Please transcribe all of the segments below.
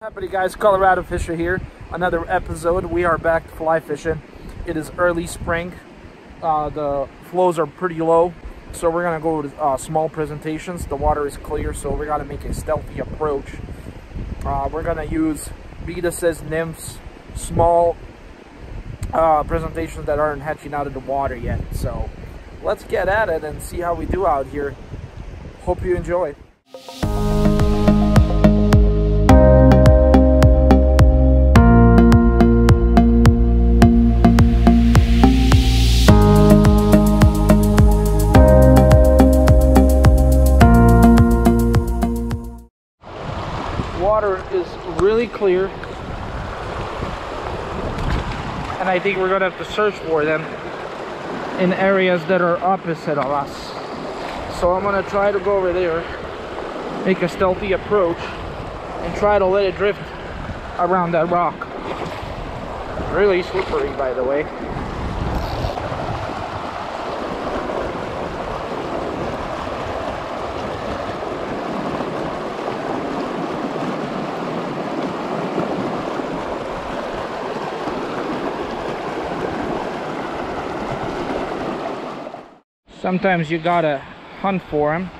Howdy guys, Colorado Fisher here. Another episode. We are back fly fishing. It is early spring. The flows are pretty low, so we're gonna go with small presentations. The water is clear, so we're gonna make a stealthy approach. We're gonna use Rita nymphs, small presentations that aren't hatching out of the water yet. So let's get at it and see how we do out here. Hope you enjoy. Clear, and I think we're gonna have to search for them in areas that are opposite of us, so I'm gonna try to go over there, make a stealthy approach and try to let it drift around that rock. Really slippery, by the way. Sometimes you gotta hunt for them,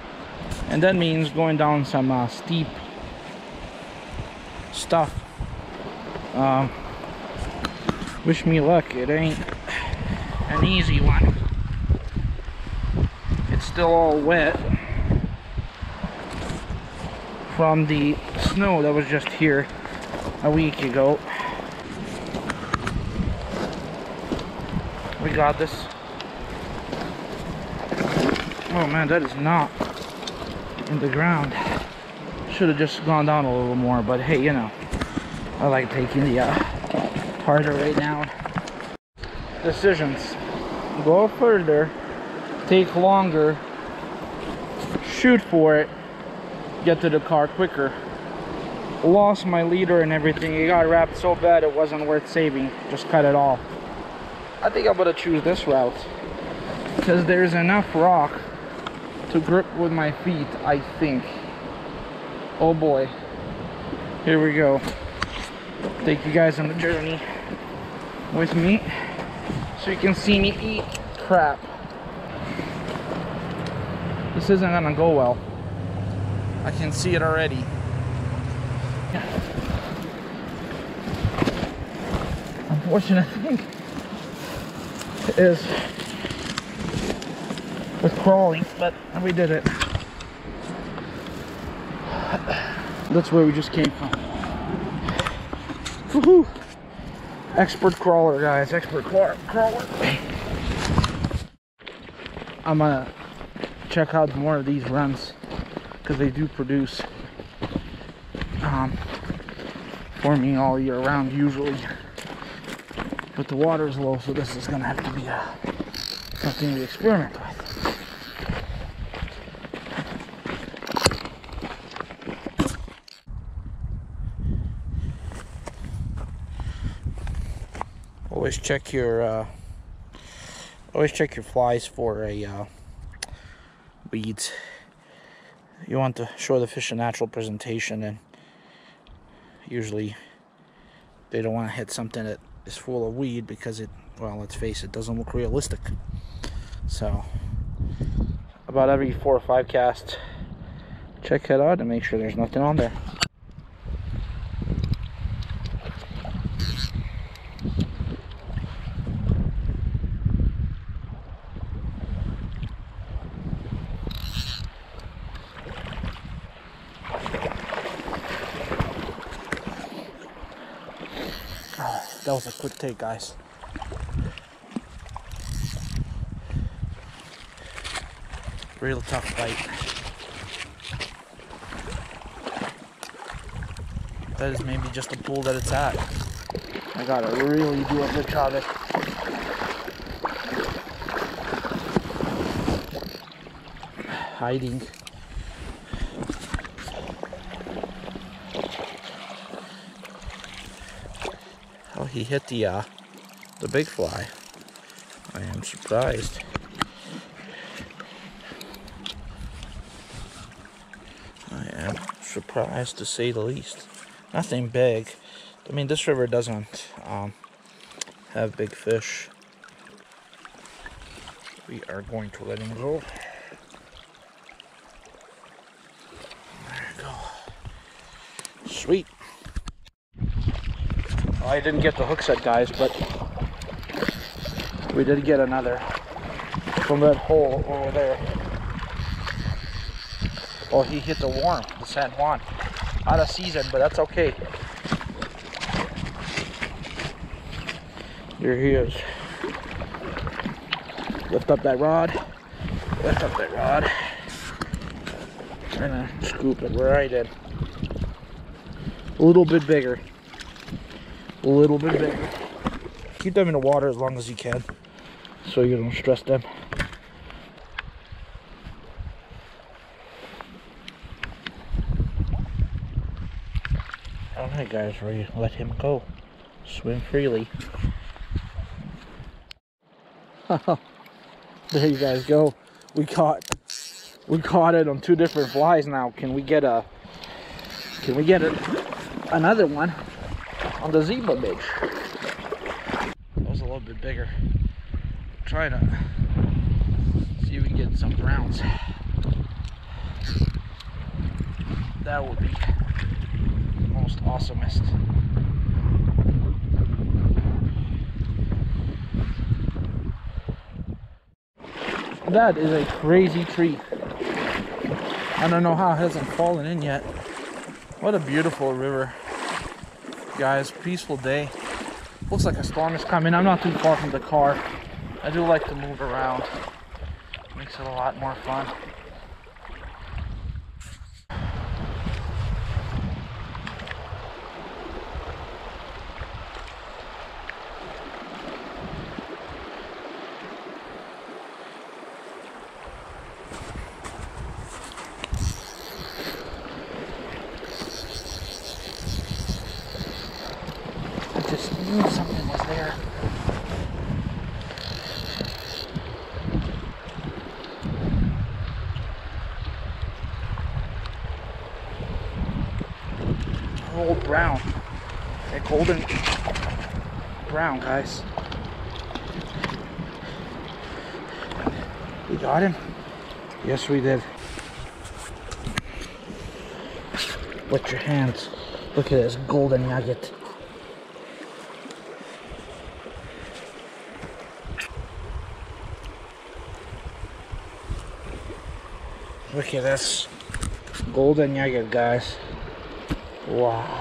and that means going down some steep stuff. Wish me luck, it ain't an easy one. It's still all wet from the snow that was just here a week ago. We got this. Oh man, that is not in the ground. Should have just gone down a little more, but hey, you know, I like taking the harder way down. Decisions: go further, take longer, shoot for it, get to the car quicker. Lost my leader and everything. It got wrapped so bad it wasn't worth saving. Just cut it off. I think I'm gonna choose this route because there's enough rock to grip with my feet, I think. Oh boy, here we go. Take you guys on the journey with me so you can see me eat crap. This isn't gonna go well. I can see it already. Unfortunate thing is was crawling, but we did it. That's where we just came from. Woohoo! Expert crawler, guys. Expert crawler. I'm gonna check out more of these runs because they do produce for me all year round usually. But the water is low, so this is gonna have to be something to experiment with. Always check your flies for a weeds. You want to show the fish a natural presentation, and usually they don't want to hit something that is full of weed because it, well, let's face it, doesn't look realistic. So about every 4 or 5 casts, check that out and make sure there's nothing on there. That was a quick take, guys. Real tough bite. That is maybe just the pool that it's at. I gotta really do a good job at hiding. he hit the big fly. I am surprised. I am surprised, to say the least. Nothing big. I mean, this river doesn't have big fish. We are going to let him go. There you go. Sweet. Well, I didn't get the hook set, guys, but we did get another from that hole over there. Oh, he hit the worm, the San Juan. Out of season, but that's okay. Here he is. Lift up that rod. Lift up that rod. Gonna scoop it right in. A little bit bigger. A little bit bigger. Keep them in the water as long as you can, so you don't stress them. Alright guys, we let him go. Swim freely. There you guys go. We caught it on two different flies now. Can we get another one on the Zebra Midge? That was a little bit bigger. I'm trying to see if we can get some browns. That would be the most awesomest. That is a crazy tree. I don't know how it hasn't fallen in yet. What a beautiful river. Guys, peaceful day. Looks like a storm is coming. I'm not too far from the car. I do like to move around. Makes it a lot more fun. Something was there. Old brown. A golden brown, guys. We got him? Yes, we did. Wet your hands. Look at this golden nugget. Look at this golden nugget, guys. Wow.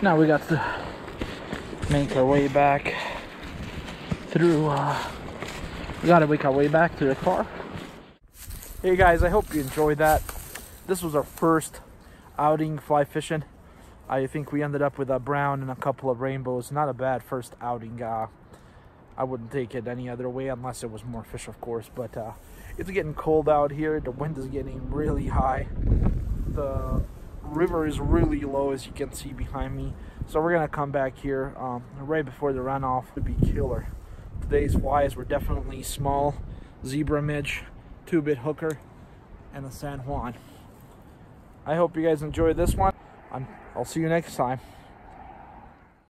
Now we got to make our way back through, we got to make our way back to the car. Hey guys, I hope you enjoyed that. This was our first outing fly fishing. I think we ended up with a brown and a couple of rainbows. Not a bad first outing. I wouldn't take it any other way unless it was more fish, of course. But it's getting cold out here. The wind is getting really high. The river is really low, as you can see behind me, so we're gonna come back here right before the runoff. Would be killer. Today's flies were definitely small Zebra Midge, two-bit hooker, and a San Juan. I hope you guys enjoyed this one. I'll see you next time.